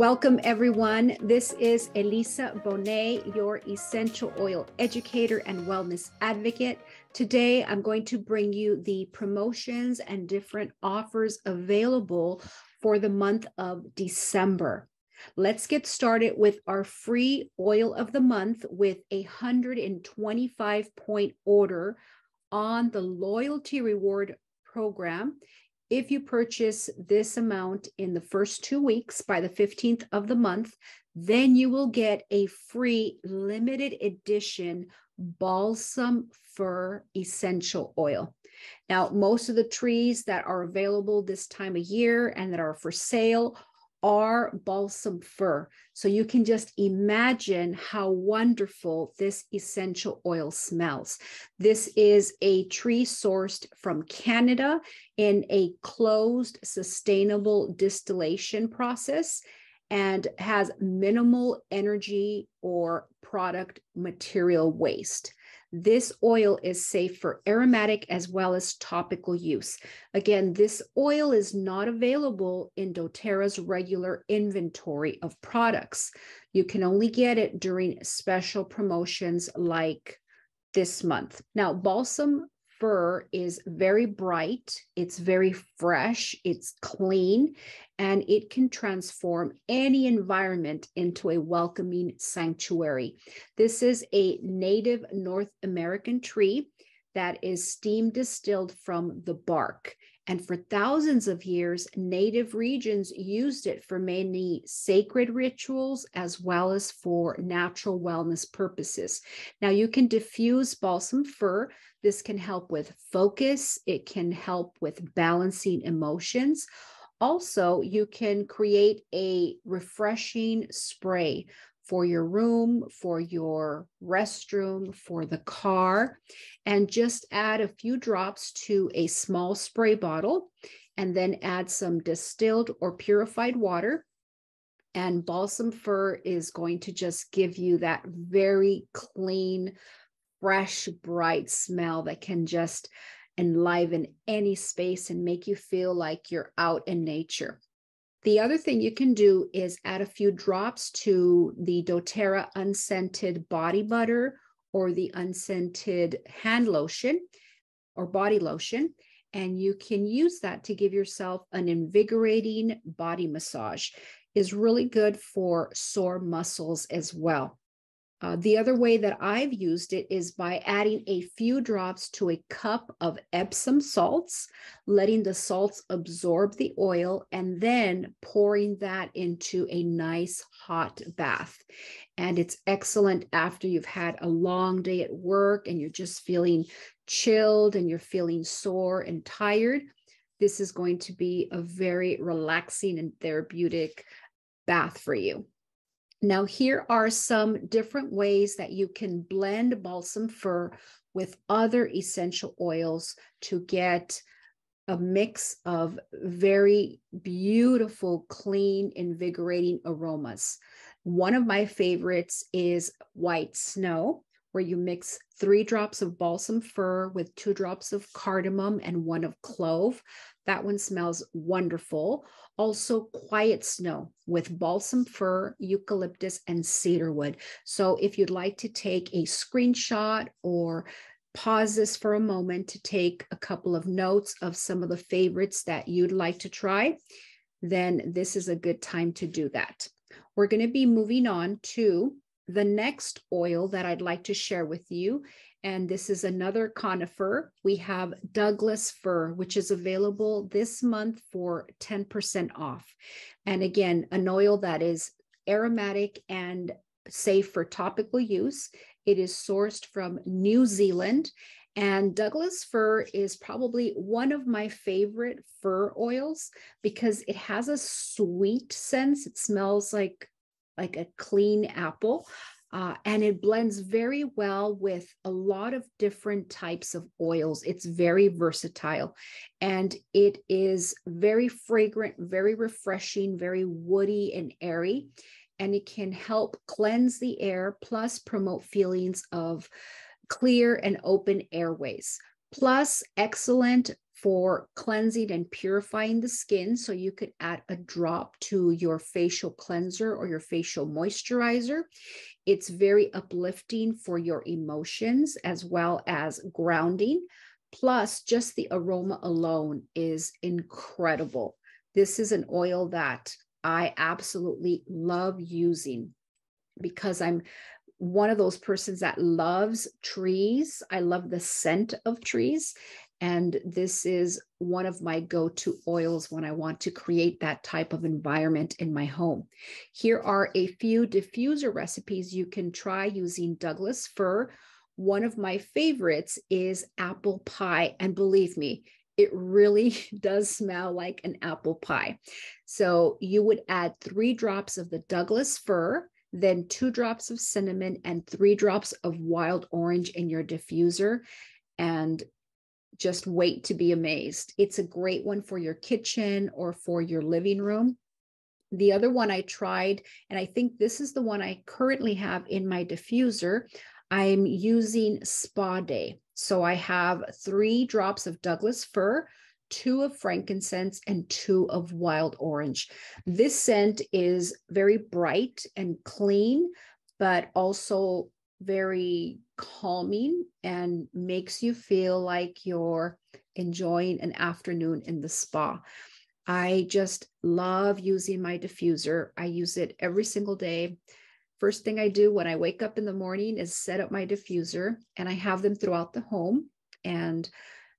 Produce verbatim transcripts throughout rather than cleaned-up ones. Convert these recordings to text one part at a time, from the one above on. Welcome, everyone. This is Eliza Boné, your essential oil educator and wellness advocate. Today, I'm going to bring you the promotions and different offers available for the month of December. Let's get started with our free oil of the month with a one hundred twenty-five point order on the loyalty reward program. If you purchase this amount in the first two weeks by the fifteenth of the month, then you will get a free limited edition balsam fir essential oil. Now, most of the trees that are available this time of year and that are for sale are balsam fir. So you can just imagine how wonderful this essential oil smells. This is a tree sourced from Canada in a closed, sustainable distillation process and has minimal energy or product material waste. This oil is safe for aromatic as well as topical use. Again, this oil is not available in doTERRA's regular inventory of products. You can only get it during special promotions like this month. Now, balsam fir is very bright, it's very fresh, it's clean, and it can transform any environment into a welcoming sanctuary. This is a native North American tree that is steam distilled from the bark. And for thousands of years, native regions used it for many sacred rituals as well as for natural wellness purposes. Now, you can diffuse balsam fir. This can help with focus. It can help with balancing emotions. Also, you can create a refreshing spray for your room, for your restroom, for the car, and just add a few drops to a small spray bottle, and then add some distilled or purified water. And balsam fir is going to just give you that very clean, fresh, bright smell that can just enliven any space and make you feel like you're out in nature. The other thing you can do is add a few drops to the doTERRA unscented body butter or the unscented hand lotion or body lotion, and you can use that to give yourself an invigorating body massage. It's really good for sore muscles as well. Uh, the other way that I've used it is by adding a few drops to a cup of Epsom salts, letting the salts absorb the oil, and then pouring that into a nice hot bath. And it's excellent after you've had a long day at work and you're just feeling chilled and you're feeling sore and tired. This is going to be a very relaxing and therapeutic bath for you. Now, here are some different ways that you can blend balsam fir with other essential oils to get a mix of very beautiful, clean, invigorating aromas. One of my favorites is white snow, where you mix three drops of balsam fir with two drops of cardamom and one of clove. That one smells wonderful. Also, quiet snow with balsam fir, eucalyptus, and cedarwood. So if you'd like to take a screenshot or pause this for a moment to take a couple of notes of some of the favorites that you'd like to try, then this is a good time to do that. We're going to be moving on to the next oil that I'd like to share with you, and this is another conifer. We have Douglas fir, which is available this month for ten percent off. And again, an oil that is aromatic and safe for topical use. It is sourced from New Zealand, and Douglas fir is probably one of my favorite fir oils because it has a sweet sense. It smells like like a clean apple, uh, and it blends very well with a lot of different types of oils. It's very versatile, and it is very fragrant, very refreshing, very woody and airy, and it can help cleanse the air, plus promote feelings of clear and open airways, plus excellent for cleansing and purifying the skin. So you could add a drop to your facial cleanser or your facial moisturizer. It's very uplifting for your emotions as well as grounding. Plus, just the aroma alone is incredible. This is an oil that I absolutely love using because I'm one of those persons that loves trees. I love the scent of trees. And this is one of my go-to oils when I want to create that type of environment in my home. Here are a few diffuser recipes you can try using Douglas fir. One of my favorites is apple pie. And believe me, it really does smell like an apple pie. So you would add three drops of the Douglas fir, then two drops of cinnamon and three drops of wild orange in your diffuser, and just wait to be amazed. It's a great one for your kitchen or for your living room. The other one I tried, and I think this is the one I currently have in my diffuser, I'm using Spa Day. So I have three drops of Douglas fir, two of frankincense and two of wild orange. This scent is very bright and clean, but also very calming and makes you feel like you're enjoying an afternoon in the spa. I just love using my diffuser. I use it every single day. First thing I do when I wake up in the morning is set up my diffuser, and I have them throughout the home. And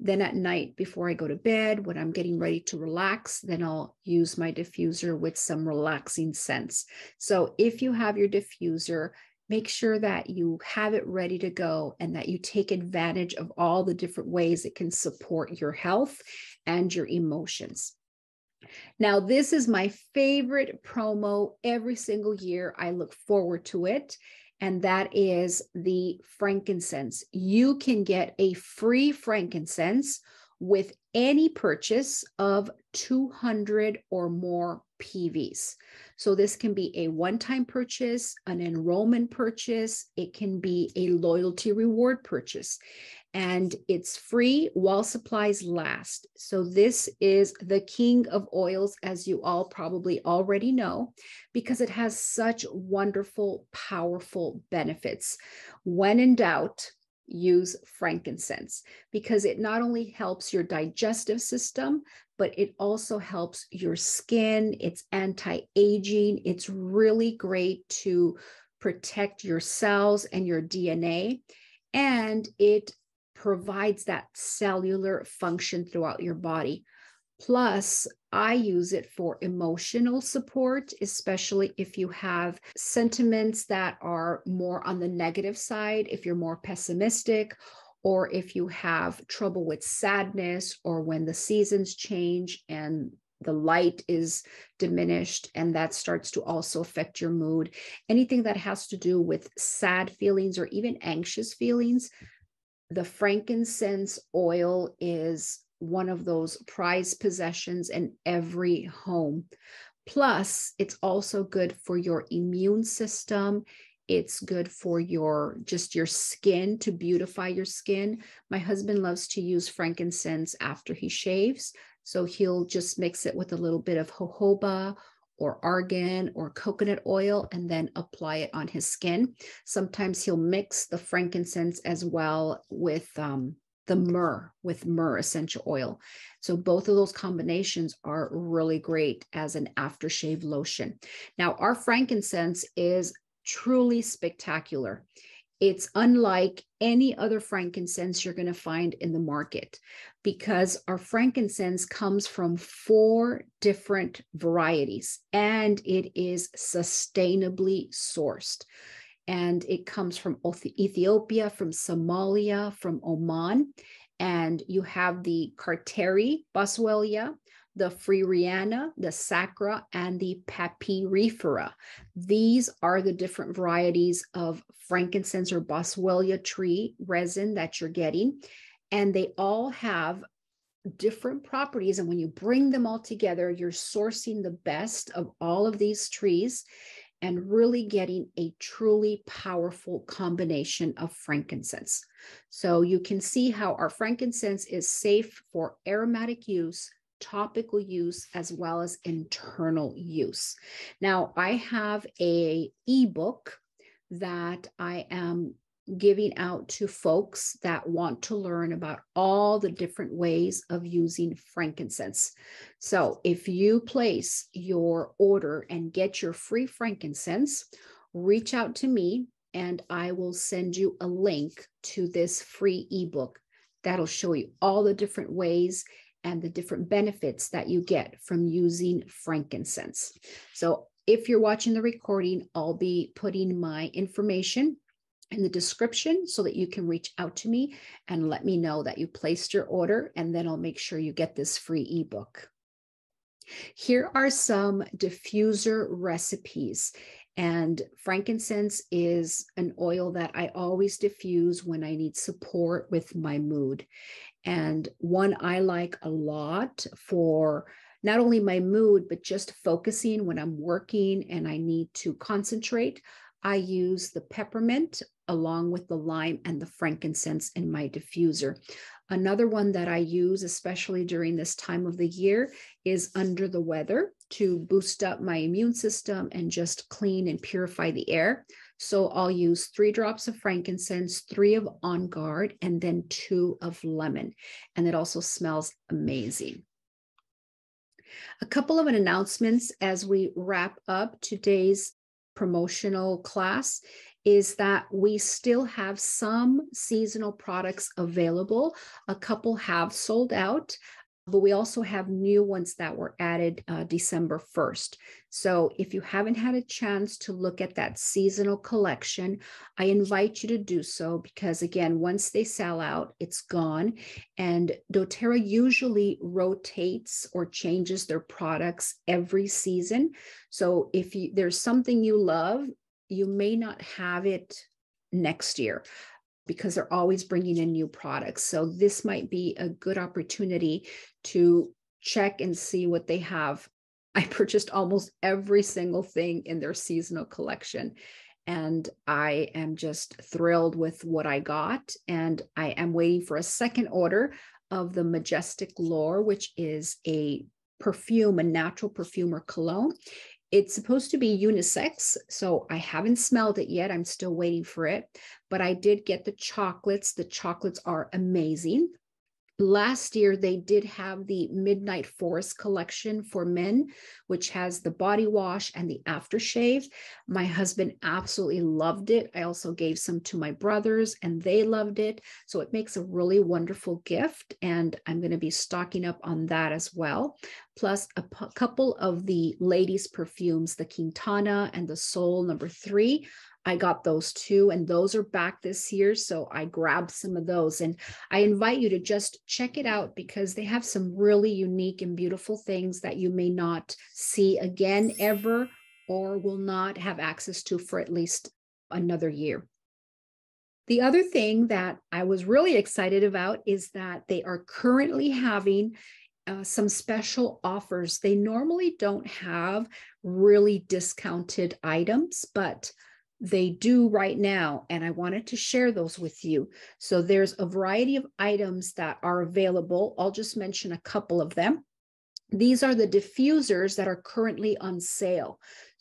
then at night, before I go to bed, when I'm getting ready to relax, then I'll use my diffuser with some relaxing scents. So if you have your diffuser, make sure that you have it ready to go and that you take advantage of all the different ways it can support your health and your emotions. Now, this is my favorite promo every single year. I look forward to it. And that is the frankincense. You can get a free frankincense with any purchase of two hundred or more P Vs. So this can be a one-time purchase, an enrollment purchase. It can be a loyalty reward purchase. And it's free while supplies last. So this is the king of oils, as you all probably already know, because it has such wonderful, powerful benefits. When in doubt, use frankincense, because it not only helps your digestive system, but it also helps your skin. It's anti-aging. It's really great to protect your cells and your D N A. And it provides that cellular function throughout your body. Plus, I use it for emotional support, especially if you have sentiments that are more on the negative side, if you're more pessimistic, or if you have trouble with sadness, or when the seasons change and the light is diminished, and that starts to also affect your mood. Anything that has to do with sad feelings or even anxious feelings, the frankincense oil is one of those prized possessions in every home. Plus, it's also good for your immune system. It's good for your, just your skin, to beautify your skin. My husband loves to use frankincense after he shaves. So he'll just mix it with a little bit of jojoba or argan or coconut oil, and then apply it on his skin. Sometimes he'll mix the frankincense as well with um, the myrrh, with myrrh essential oil. So both of those combinations are really great as an aftershave lotion. Now, our frankincense is truly spectacular. It's unlike any other frankincense you're going to find in the market, because our frankincense comes from four different varieties, and it is sustainably sourced. And it comes from Ethiopia, from Somalia, from Oman. And you have the Carteri boswellia, the Freeriana, the Sacra, and the Papyrifera. These are the different varieties of frankincense or boswellia tree resin that you're getting. And they all have different properties. And when you bring them all together, you're sourcing the best of all of these trees. and really getting a truly powerful combination of frankincense. So you can see how our frankincense is safe for aromatic use, topical use, as well as internal use. Now, I have a ebook that I am giving out to folks that want to learn about all the different ways of using frankincense. So if you place your order and get your free frankincense, reach out to me and I will send you a link to this free ebook that'll show you all the different ways and the different benefits that you get from using frankincense. So if you're watching the recording, I'll be putting my information in the description so that you can reach out to me and let me know that you placed your order, and then I'll make sure you get this free ebook. Here are some diffuser recipes, and frankincense is an oil that I always diffuse when I need support with my mood. And one I like a lot for not only my mood, but just focusing when I'm working and I need to concentrate, I use the peppermint along with the lime and the frankincense in my diffuser. Another one that I use, especially during this time of the year, is under the weather to boost up my immune system and just clean and purify the air. So I'll use three drops of frankincense, three of On Guard, and then two of lemon. And it also smells amazing. A couple of announcements as we wrap up today's promotional class is that we still have some seasonal products available. A couple have sold out, but we also have new ones that were added uh, December first. So if you haven't had a chance to look at that seasonal collection, I invite you to do so, because again, once they sell out, it's gone. And doTERRA usually rotates or changes their products every season. So if you, there's something you love, you may not have it next year because they're always bringing in new products. So this might be a good opportunity to check and see what they have. I purchased almost every single thing in their seasonal collection, and I am just thrilled with what I got. And I am waiting for a second order of the Majestic Lore, which is a perfume, a natural perfume or cologne. It's supposed to be unisex, so I haven't smelled it yet. I'm still waiting for it, but I did get the chocolates. The chocolates are amazing. Last year, they did have the Midnight Forest collection for men, which has the body wash and the aftershave. My husband absolutely loved it. I also gave some to my brothers, and they loved it. So it makes a really wonderful gift, and I'm going to be stocking up on that as well. Plus a couple of the ladies' perfumes, the Quintana and the Soul Number Three. I got those too, and those are back this year, so I grabbed some of those. And I invite you to just check it out because they have some really unique and beautiful things that you may not see again ever, or will not have access to for at least another year. The other thing that I was really excited about is that they are currently having Uh, some special offers. They normally don't have really discounted items, but they do right now, and I wanted to share those with you. So there's a variety of items that are available. I'll just mention a couple of them. These are the diffusers that are currently on sale.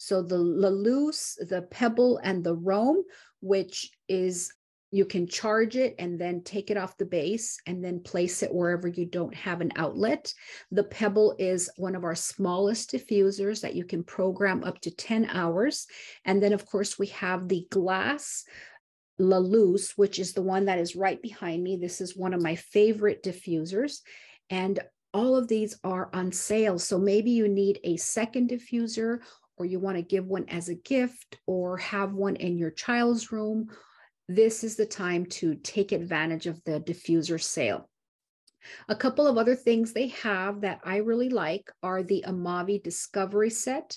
So the Laluce, the Pebble, and the Roam, which is you can charge it and then take it off the base and then place it wherever you don't have an outlet. The Pebble is one of our smallest diffusers that you can program up to ten hours. And then, of course, we have the Glass Laluce, which is the one that is right behind me. This is one of my favorite diffusers. And all of these are on sale. So maybe you need a second diffuser, or you want to give one as a gift, or have one in your child's room. This is the time to take advantage of the diffuser sale. A couple of other things they have that I really like are the Amavi Discovery Set.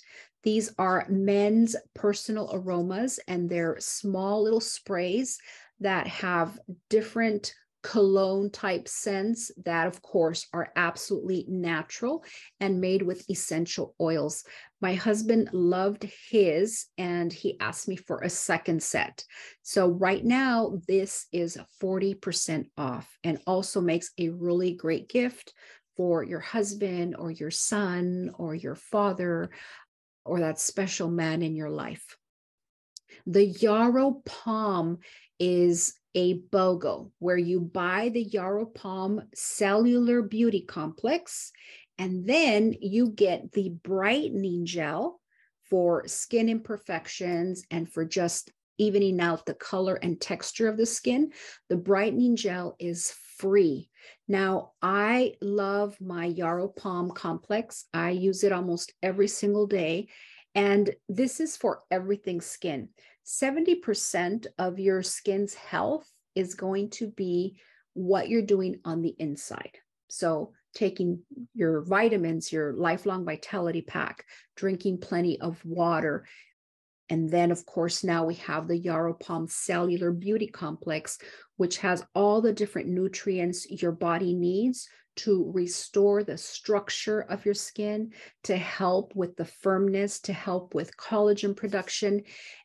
These are men's personal aromas, and they're small little sprays that have different cologne type scents that of course are absolutely natural and made with essential oils. My husband loved his and he asked me for a second set. So right now this is forty percent off and also makes a really great gift for your husband or your son or your father or that special man in your life. The yarrow palm is a BOGO, where you buy the yarrow palm cellular beauty complex, and then you get the brightening gel for skin imperfections and for just evening out the color and texture of the skin. The brightening gel is free. Now, I love my yarrow palm complex. I use it almost every single day. And this is for everything skin. seventy percent of your skin's health is going to be what you're doing on the inside. So taking your vitamins, your Lifelong Vitality Pack, drinking plenty of water. And then, of course, now we have the Yarrow Palm Cellular Beauty Complex, which has all the different nutrients your body needs to restore the structure of your skin, to help with the firmness, to help with collagen production.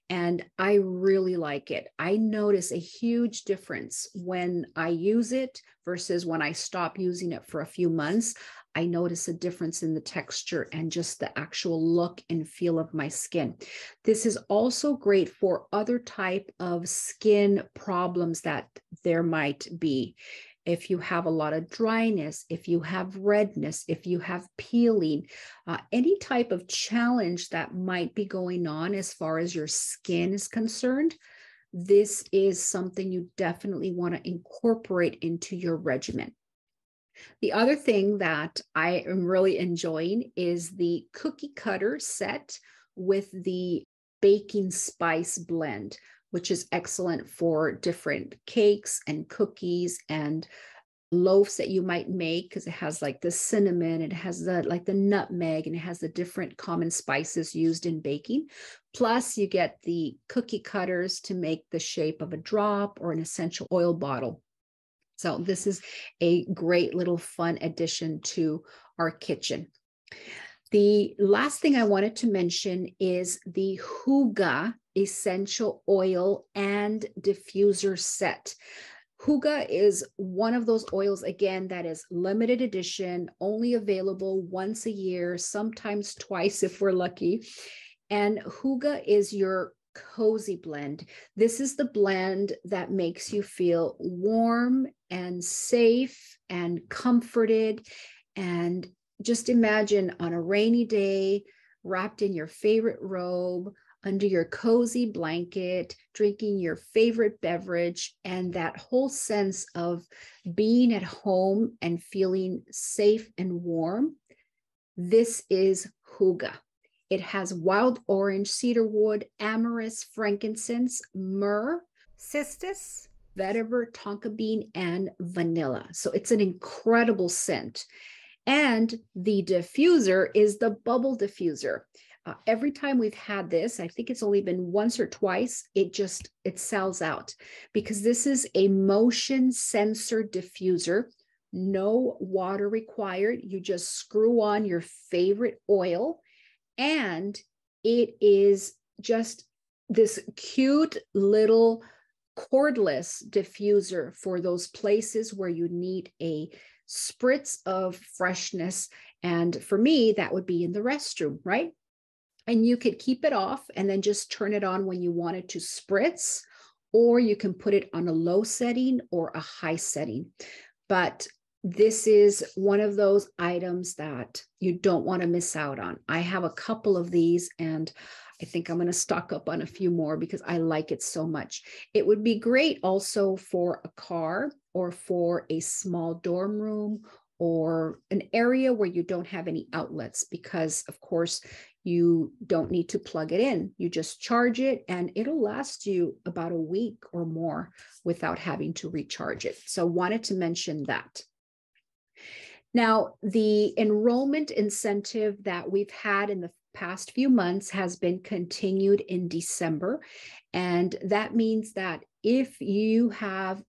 And I really like it. I notice a huge difference when I use it versus when I stop using it for a few months. I notice a difference in the texture and just the actual look and feel of my skin. This is also great for other type of skin problems that there might be. If you have a lot of dryness, if you have redness, if you have peeling, uh, any type of challenge that might be going on as far as your skin is concerned, this is something you definitely want to incorporate into your regimen. The other thing that I am really enjoying is the cookie cutter set with the baking spice blend, which is excellent for different cakes and cookies and loaves that you might make, because it has like the cinnamon, it has the like the nutmeg, and it has the different common spices used in baking. Plus you get the cookie cutters to make the shape of a drop or an essential oil bottle. So this is a great little fun addition to our kitchen. The last thing I wanted to mention is the Hygge essential oil and diffuser set. Hygge is one of those oils, again, that is limited edition, only available once a year, sometimes twice if we're lucky. And Hygge is your cozy blend. This is the blend that makes you feel warm and safe and comforted. And just imagine on a rainy day, wrapped in your favorite robe, under your cozy blanket, drinking your favorite beverage, and that whole sense of being at home and feeling safe and warm. This is Hygge. It has wild orange, cedarwood, amyris, frankincense, myrrh, cistus, vetiver, tonka bean, and vanilla. So it's an incredible scent. And the diffuser is the bubble diffuser. Uh, every time we've had this, I think it's only been once or twice, it just, it sells out, because this is a motion sensor diffuser, no water required. You just screw on your favorite oil, and it is just this cute little cordless diffuser for those places where you need a spritz of freshness. And for me, that would be in the restroom, right? And you could keep it off and then just turn it on when you want it to spritz, or you can put it on a low setting or a high setting. But this is one of those items that you don't want to miss out on. I have a couple of these, and I think I'm going to stock up on a few more because I like it so much. It would be great also for a car or for a small dorm room or an area where you don't have any outlets, because of course you don't need to plug it in. You just charge it and it'll last you about a week or more without having to recharge it. So wanted to mention that. Now, the enrollment incentive that we've had in the past few months has been continued in December. And that means that if you have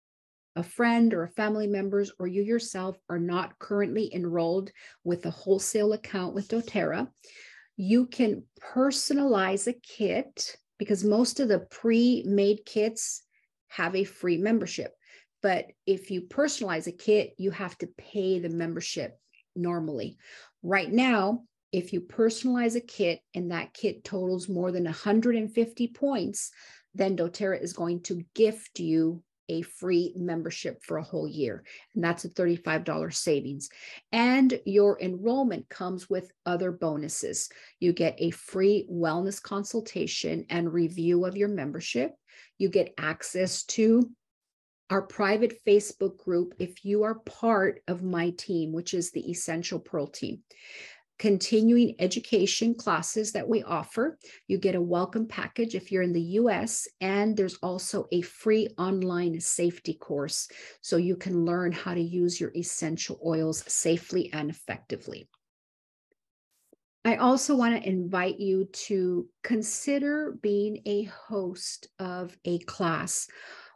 a friend or a family members or you yourself are not currently enrolled with a wholesale account with doTERRA, you can personalize a kit because most of the pre-made kits have a free membership. But if you personalize a kit, you have to pay the membership normally. Right now, if you personalize a kit and that kit totals more than one hundred fifty points, then doTERRA is going to gift you a free membership for a whole year. And that's a thirty-five dollar savings. And your enrollment comes with other bonuses. You get a free wellness consultation and review of your membership. You get access to our private Facebook group if you are part of my team, which is the Essential Pearl team. Continuing education classes that we offer. You get a welcome package if you're in the U S, and there's also a free online safety course so you can learn how to use your essential oils safely and effectively. I also want to invite you to consider being a host of a class.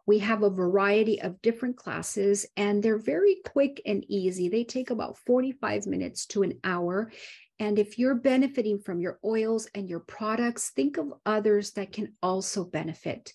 We have a variety of different classes, and they're very quick and easy. They take about forty-five minutes to an hour. And if you're benefiting from your oils and your products, think of others that can also benefit.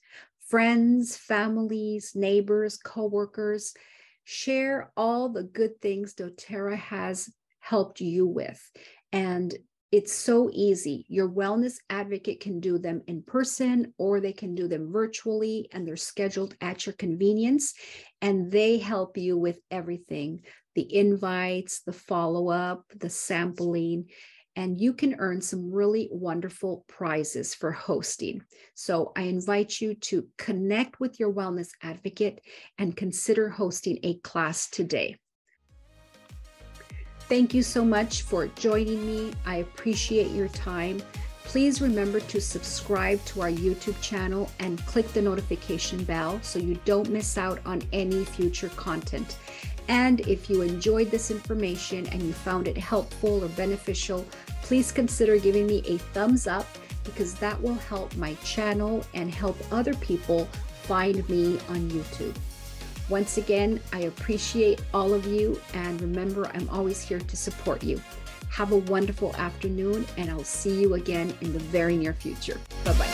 Friends, families, neighbors, coworkers, share all the good things doTERRA has helped you with. And it's so easy. Your wellness advocate can do them in person, or they can do them virtually, and they're scheduled at your convenience, and they help you with everything, the invites, the follow-up, the sampling, and you can earn some really wonderful prizes for hosting. So I invite you to connect with your wellness advocate and consider hosting a class today. Thank you so much for joining me. I appreciate your time. Please remember to subscribe to our YouTube channel and click the notification bell so you don't miss out on any future content. And if you enjoyed this information and you found it helpful or beneficial, please consider giving me a thumbs up, because that will help my channel and help other people find me on YouTube. Once again, I appreciate all of you, and remember, I'm always here to support you. Have a wonderful afternoon, and I'll see you again in the very near future. Bye-bye.